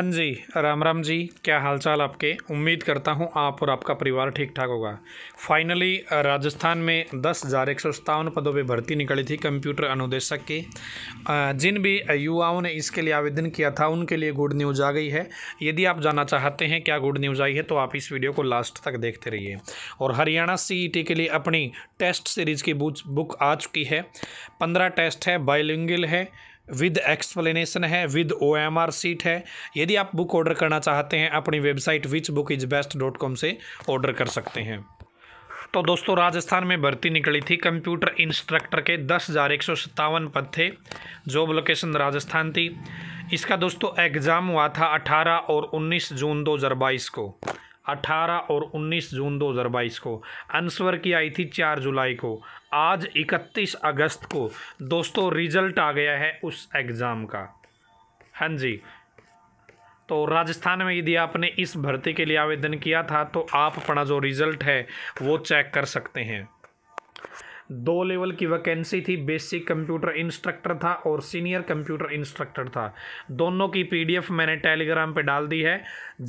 हाँ जी, राम राम जी, क्या हालचाल आपके। उम्मीद करता हूँ आप और आपका परिवार ठीक ठाक होगा। फाइनली राजस्थान में 10,157 पदों पे भर्ती निकली थी कंप्यूटर अनुदेशक की। जिन भी युवाओं ने इसके लिए आवेदन किया था उनके लिए गुड न्यूज़ आ गई है। यदि आप जानना चाहते हैं क्या गुड न्यूज़ आई है तो आप इस वीडियो को लास्ट तक देखते रहिए। और हरियाणा CET के लिए अपनी टेस्ट सीरीज़ की बुक आ चुकी है। 15 टेस्ट है, बाइलिंगुअल है, विद एक्सप्लेनेशन है, विद OMR सीट है। यदि आप बुक ऑर्डर करना चाहते हैं अपनी वेबसाइट whichbookisbest.com से ऑर्डर कर सकते हैं। तो दोस्तों, राजस्थान में भर्ती निकली थी कंप्यूटर इंस्ट्रक्टर के 10,157 पद थे। जॉब लोकेशन राजस्थान थी। इसका दोस्तों एग्ज़ाम हुआ था 18 और 19 जून 2022 को। 18 और 19 जून 2022 को आंसर की आई थी 4 जुलाई को। आज 31 अगस्त को दोस्तों रिजल्ट आ गया है उस एग्ज़ाम का। हाँ जी, तो राजस्थान में यदि आपने इस भर्ती के लिए आवेदन किया था तो आप अपना जो रिज़ल्ट है वो चेक कर सकते हैं। 2 लेवल की वैकेंसी थी, बेसिक कंप्यूटर इंस्ट्रक्टर था और सीनियर कंप्यूटर इंस्ट्रक्टर था। दोनों की PDF मैंने टेलीग्राम पे डाल दी है,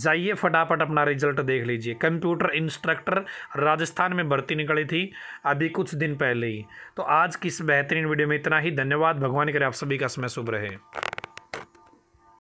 जाइए फटाफट अपना रिजल्ट देख लीजिए। कंप्यूटर इंस्ट्रक्टर राजस्थान में भर्ती निकली थी अभी कुछ दिन पहले ही। तो आज की इस बेहतरीन वीडियो में इतना ही। धन्यवाद। भगवान करे आप सभी का समय शुभ रहे।